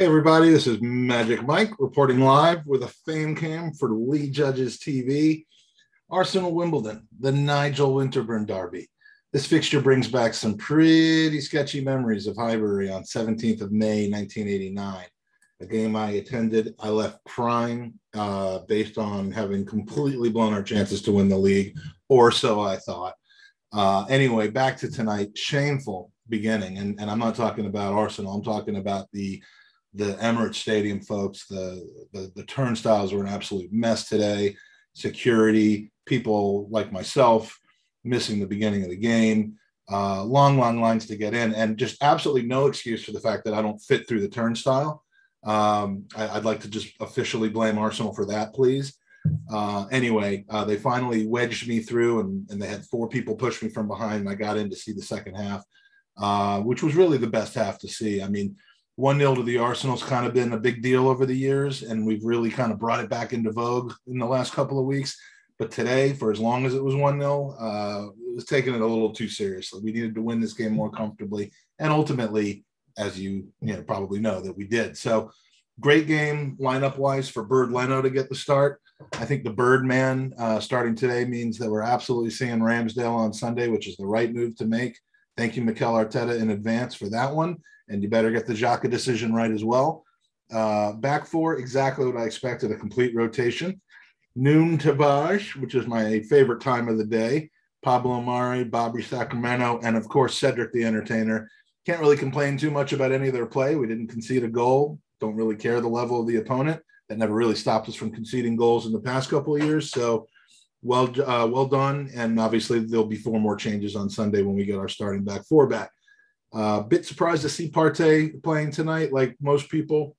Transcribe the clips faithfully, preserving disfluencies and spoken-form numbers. Hey everybody, this is Magic Mike reporting live with a fan cam for Lee Judges T V. Arsenal Wimbledon, the Nigel Winterburn Derby. This fixture brings back some pretty sketchy memories of Highbury on seventeenth of May nineteen eighty-nine, a game I attended. I left crying uh, based on having completely blown our chances to win the league, or so I thought. Uh, anyway, back to tonight, shameful beginning. And, and I'm not talking about Arsenal, I'm talking about the The Emirates Stadium folks. The, the the turnstiles were an absolute mess today. Security, people like myself, missing the beginning of the game. Uh, long, long lines to get in, and just absolutely no excuse for the fact that I don't fit through the turnstile. Um, I, I'd like to just officially blame Arsenal for that, please. Uh, anyway, uh, they finally wedged me through, and, and they had four people push me from behind, and I got in to see the second half, uh, which was really the best half to see. I mean, one nil to the Arsenal's kind of been a big deal over the years, and we've really kind of brought it back into vogue in the last couple of weeks. But today, for as long as it was one nil, uh, it was taking it a little too seriously. We needed to win this game more comfortably, and ultimately, as you, you know, probably know, that we did. So, great game lineup-wise for Bard Leno to get the start. I think the Birdman uh, starting today means that we're absolutely seeing Ramsdale on Sunday, which is the right move to make. Thank you, Mikel Arteta, in advance for that one. And you better get the Xhaka decision right as well. Uh, back four, exactly what I expected, a complete rotation. Nuno Tavares, which is my favorite time of the day. Pablo Mari, Bobby Sacramento, and, of course, Cedric the Entertainer. Can't really complain too much about any of their play. We didn't concede a goal. Don't really care the level of the opponent. That never really stopped us from conceding goals in the past couple of years. So, well, uh, well done. And, obviously, there'll be four more changes on Sunday when we get our starting back four back. A uh, bit surprised to see Partey playing tonight, like most people,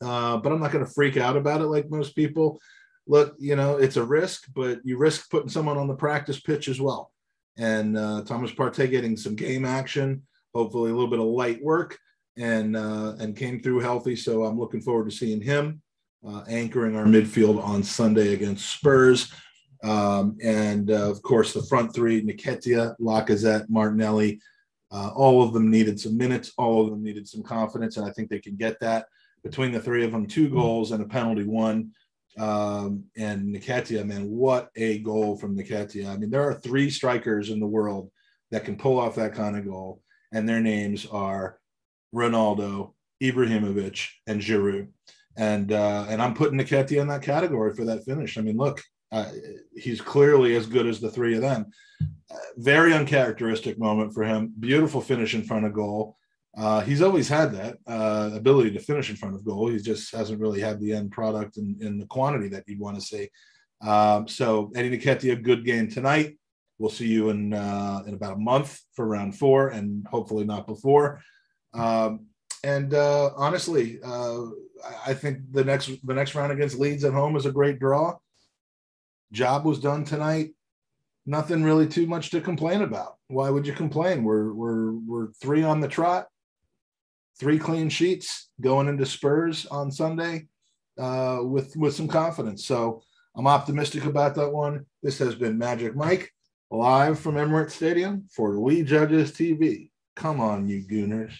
uh, but I'm not going to freak out about it like most people. Look, you know, it's a risk, but you risk putting someone on the practice pitch as well. And uh, Thomas Partey getting some game action, hopefully a little bit of light work, and, uh, and came through healthy, so I'm looking forward to seeing him uh, anchoring our midfield on Sunday against Spurs. Um, and, uh, of course, the front three, Nketiah, Lacazette, Martinelli. Uh, all of them needed some minutes. All of them needed some confidence, and I think they can get that. Between the three of them, two goals and a penalty one. Um, and Nketiah, man, what a goal from Nketiah. I mean, there are three strikers in the world that can pull off that kind of goal, and their names are Ronaldo, Ibrahimovic, and Giroud. And, uh, and I'm putting Nketiah in that category for that finish. I mean, look. Uh, he's clearly as good as the three of them. Uh, very uncharacteristic moment for him. Beautiful finish in front of goal. Uh, he's always had that uh, ability to finish in front of goal. He just hasn't really had the end product in, in the quantity that you'd want to see. Um, so Eddie Nketiah, good game tonight. We'll see you in uh, in about a month for round four, and hopefully not before. Um, and uh, honestly, uh, I think the next the next round against Leeds at home is a great draw. Job was done tonight. Nothing really too much to complain about. Why would you complain? We're we're we're three on the trot, three clean sheets going into Spurs on Sunday uh, with with some confidence. So I'm optimistic about that one. This has been Magic Mike live from Emirates Stadium for Lee Judges T V. Come on, you Gooners.